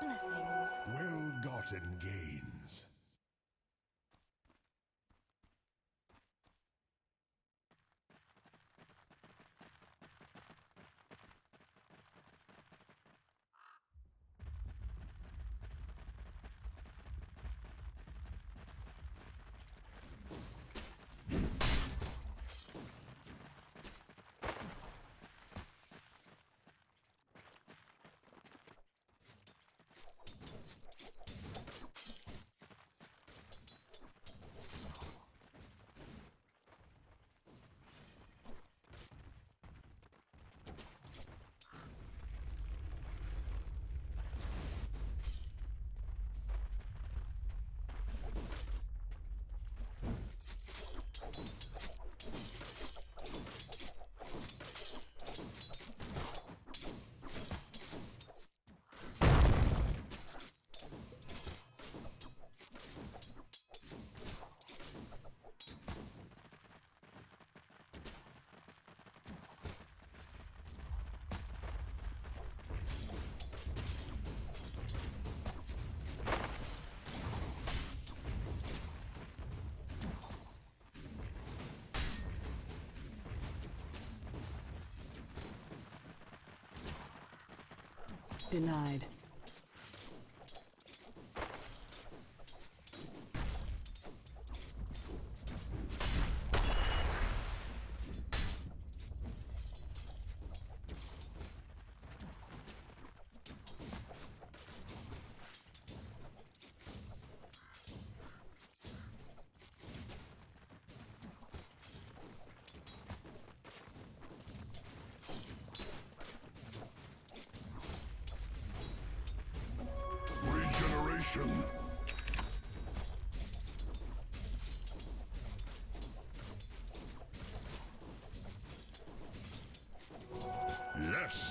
Blessings. Well-gotten gains. Denied. Yes.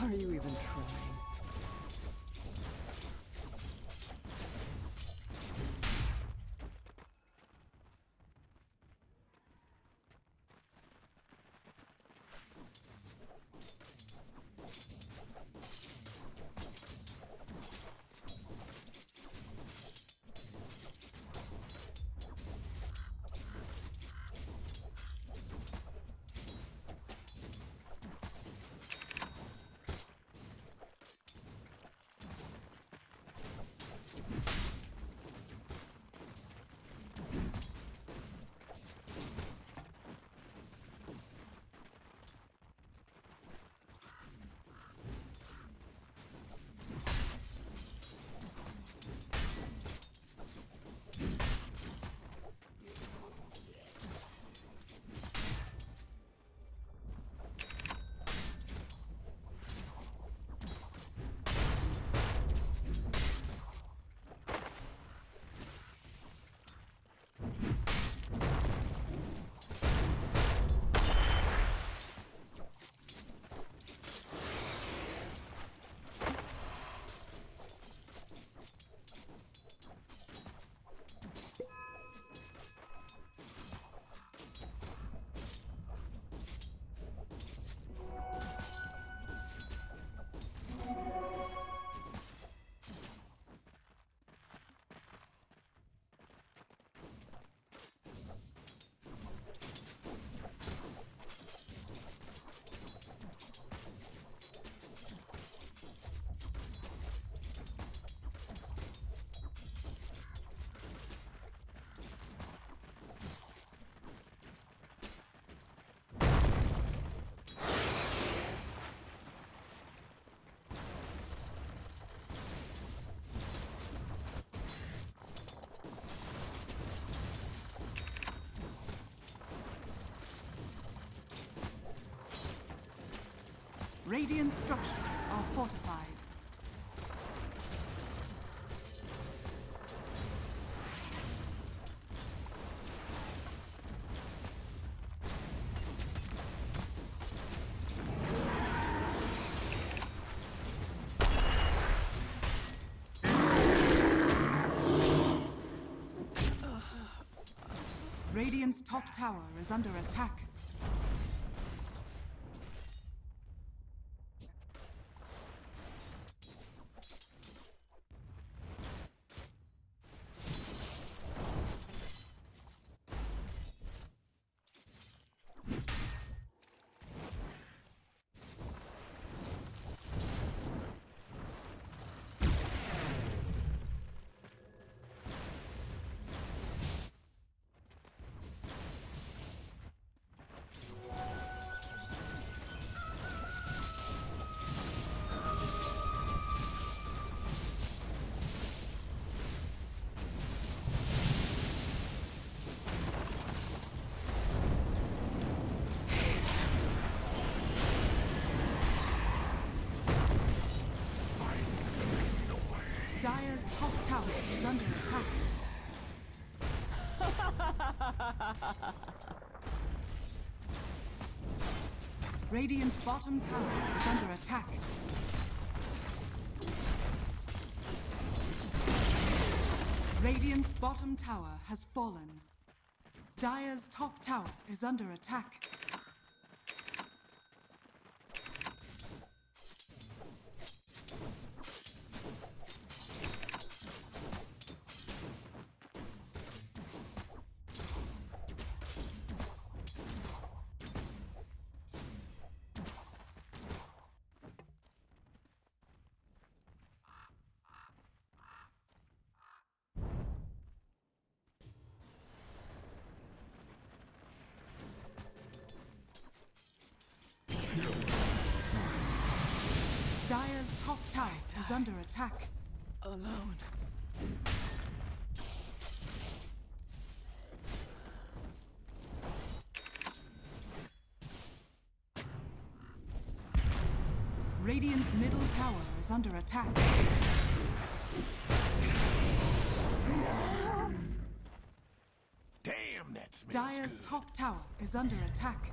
Are you even trying? Radiant structures are fortified. Radiant's top tower is under attack. Dire's top tower is under attack. Radiant's bottom tower is under attack. Radiant's bottom tower has fallen. Dire's top tower is under attack. Dire's top tower is under attack. Alone. Radiant's middle tower is under attack. Damn, that smells good. Dire's top tower is under attack.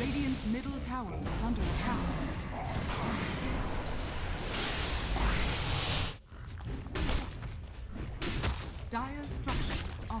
Radiant's middle tower is under attack. Dire structures are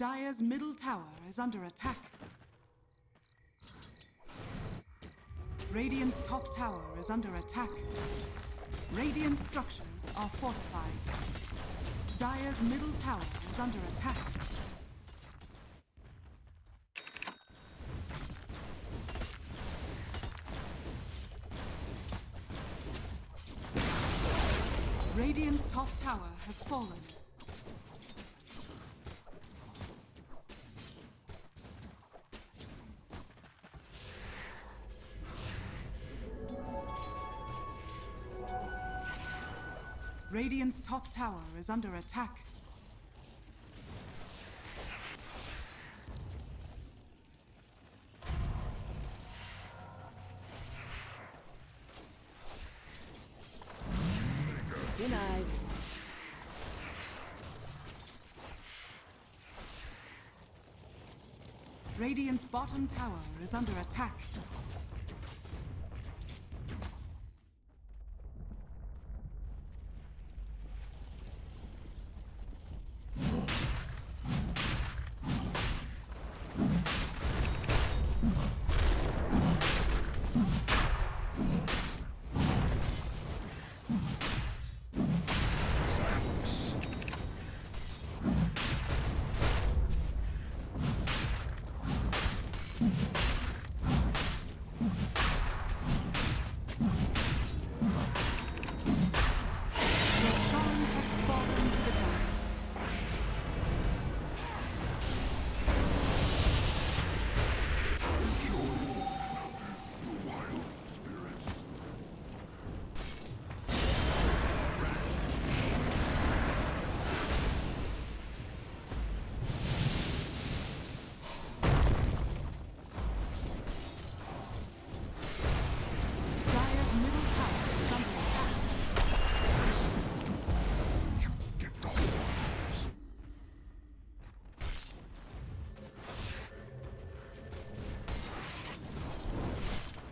Dire's middle tower is under attack. Radiant's top tower is under attack. Radiant structures are fortified. Dire's middle tower is under attack. Radiant's top tower has fallen. Radiant's top tower is under attack. Denied. Radiant's bottom tower is under attack.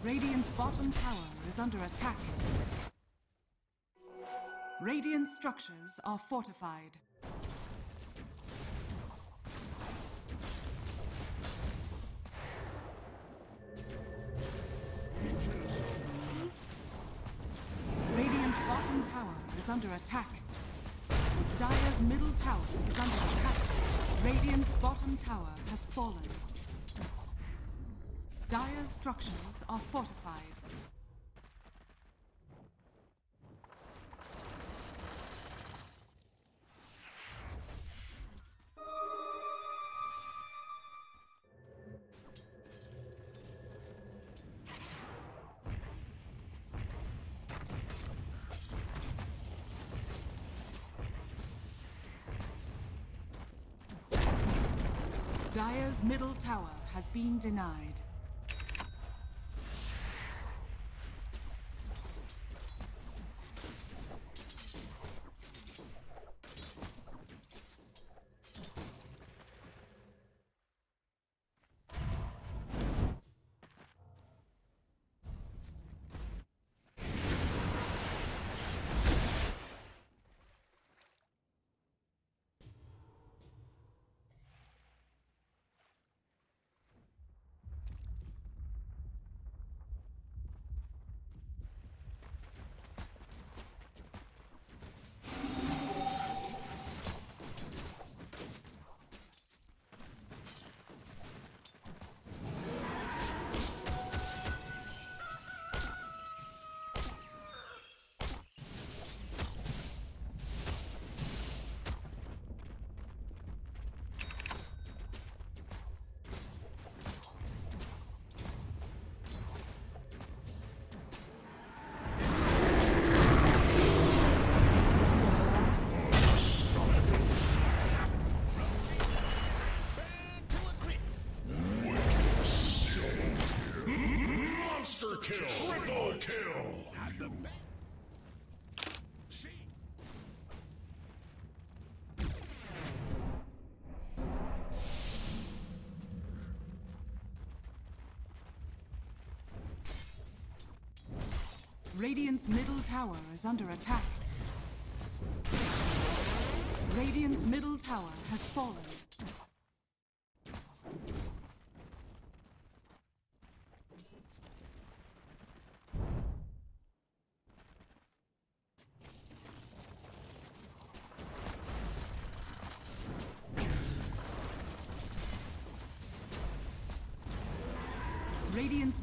Radiant's bottom tower is under attack. Radiant structures are fortified. Radiant's bottom tower is under attack. Dire's middle tower is under attack. Radiant's bottom tower has fallen. Dire's structures are fortified. Dire's middle tower has been denied. Radiant's middle tower is under attack. Radiant's middle tower has fallen. Radiant's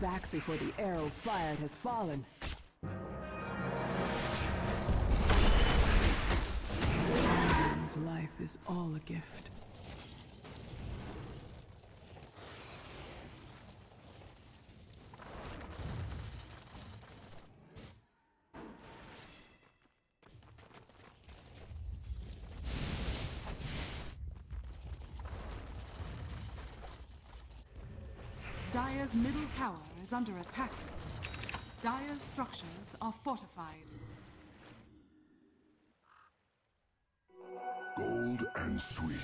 Back before the arrow fired has fallen. One's life is all a gift. Dire's middle tower is under attack. Dire's structures are fortified. Gold and sweet.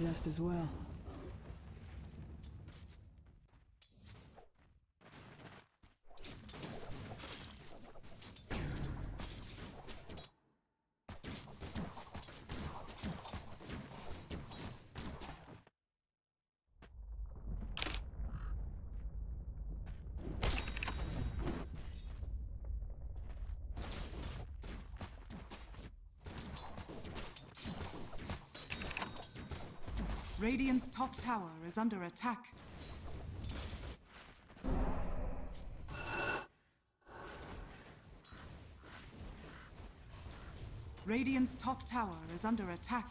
Just as well. Radiant's top tower is under attack. Radiant's top tower is under attack.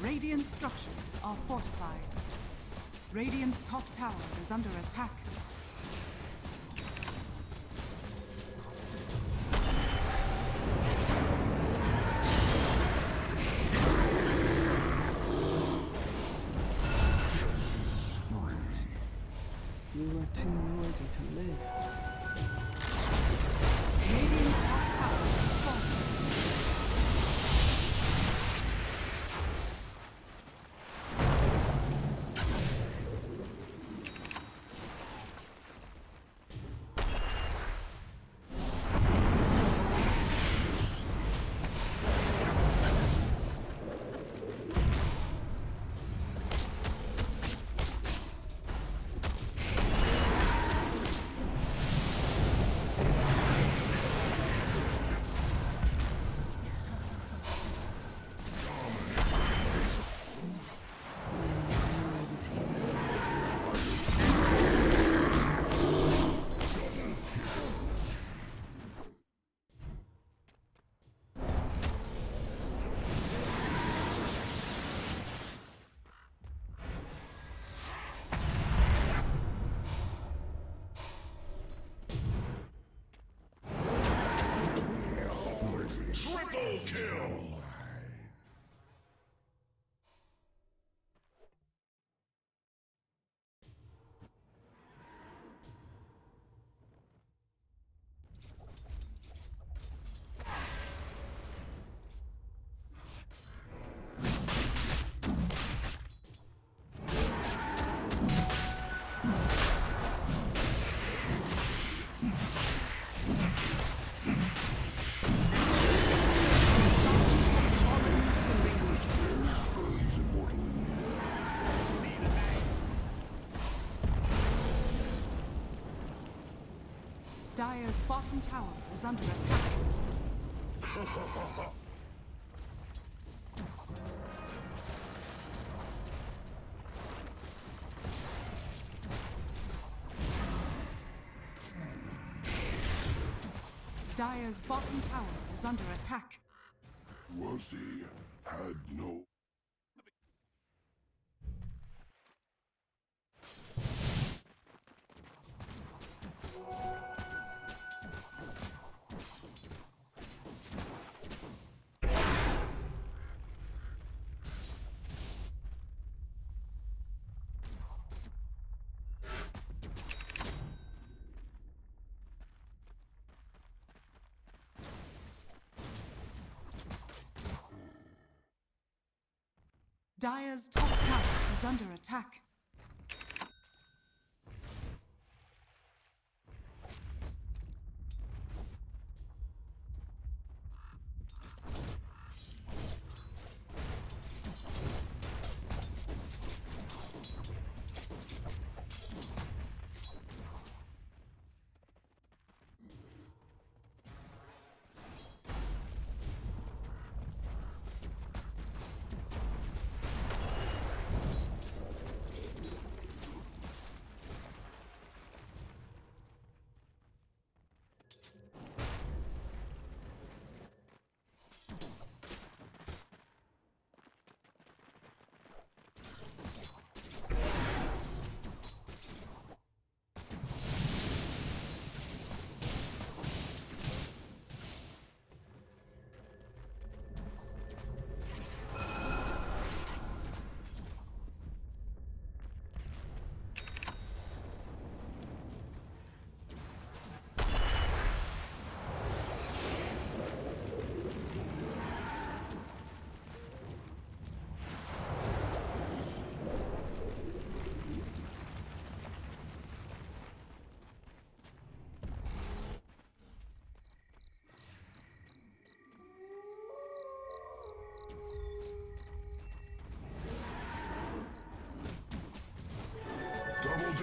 Radiant structures are fortified. Radiant's top tower is under attack. Dyer's bottom tower is under attack. Dyer's bottom tower is under attack. Wozi had no... Dyer's top tower is under attack. Damage!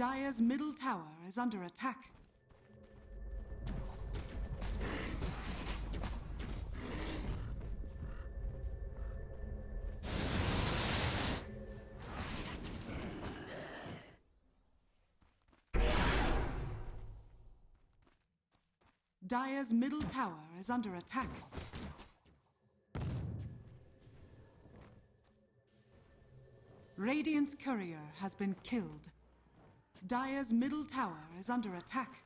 Dyer's middle tower is under attack. Dyer's middle tower is under attack. Radiant's courier has been killed. Dyer's middle tower is under attack.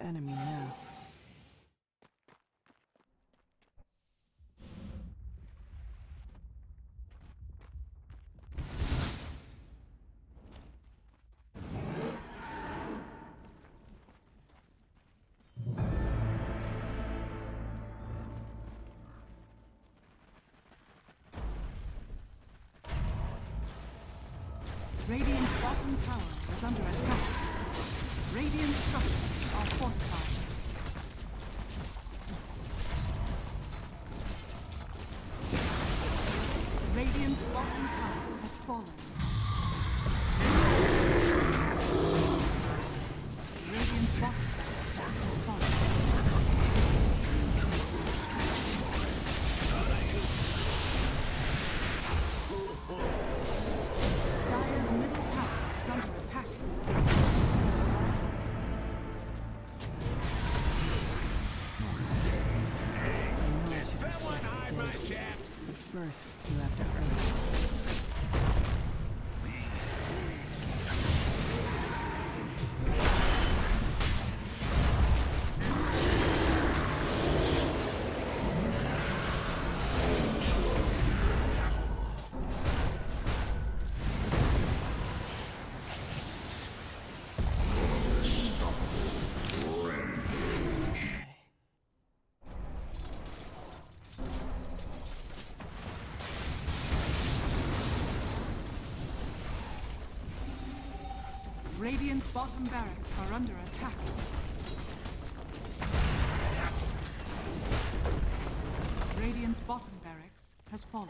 Enemy now. Radiant's bottom tower is under attack. Radiant's structures are fortified. Radiant's bottom tower has fallen. Radiant's bottom tower has fallen. Dyer's middle tower is under attack. First, you have to hurry. Radiant's bottom barracks are under attack. Radiant's bottom barracks has fallen.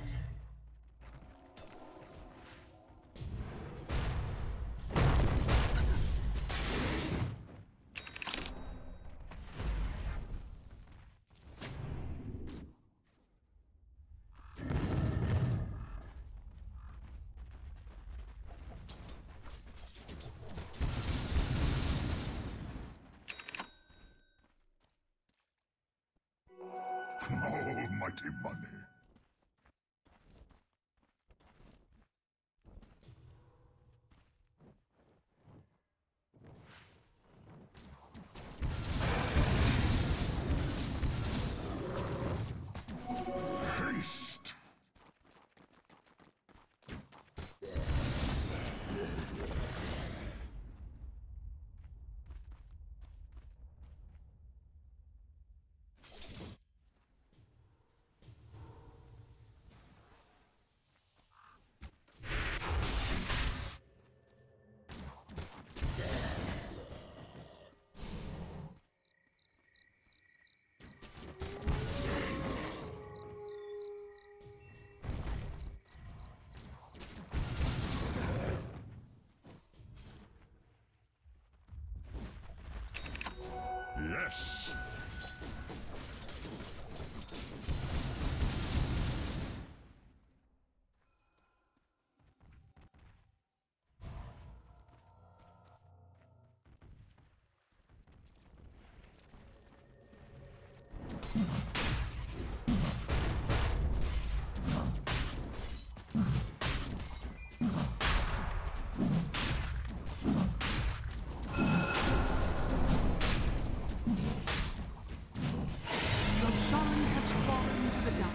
Almighty money. Haste. Yes! to the dial.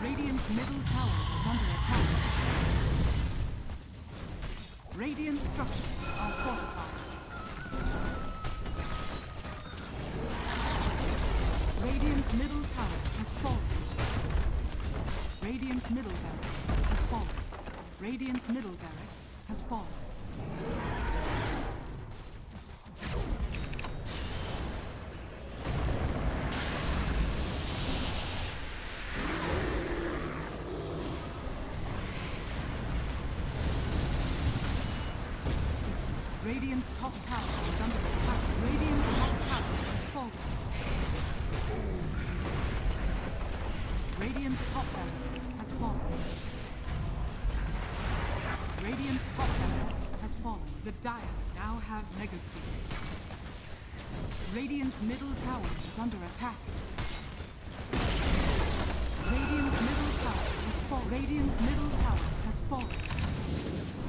Radiant's middle tower is under attack. Radiant structures are fortified. Radiant's middle tower is falling. Radiant's middle barracks has fallen. Radiant's middle barracks has fallen. Radiant's top tower is under attack. Radiant's top tower is falling. Radiant's top barracks has fallen. Radiant's top barracks has fallen. The Dire now have mega creeps. Radiant's middle tower is under attack. Radiant's middle tower has fallen. Radiant's middle tower has fallen.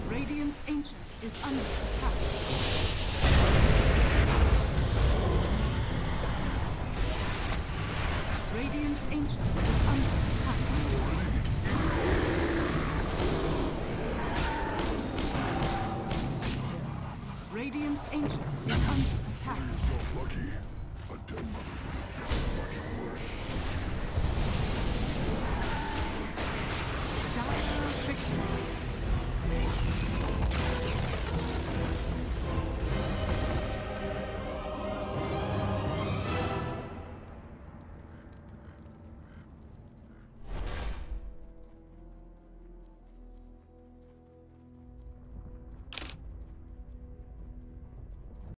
Radiant's Ancient is under attack. Radiant's Ancient is under attack. Radiant's Ancient is under attack. Yourself lucky. A dead mother would have done much worse. Dire victory.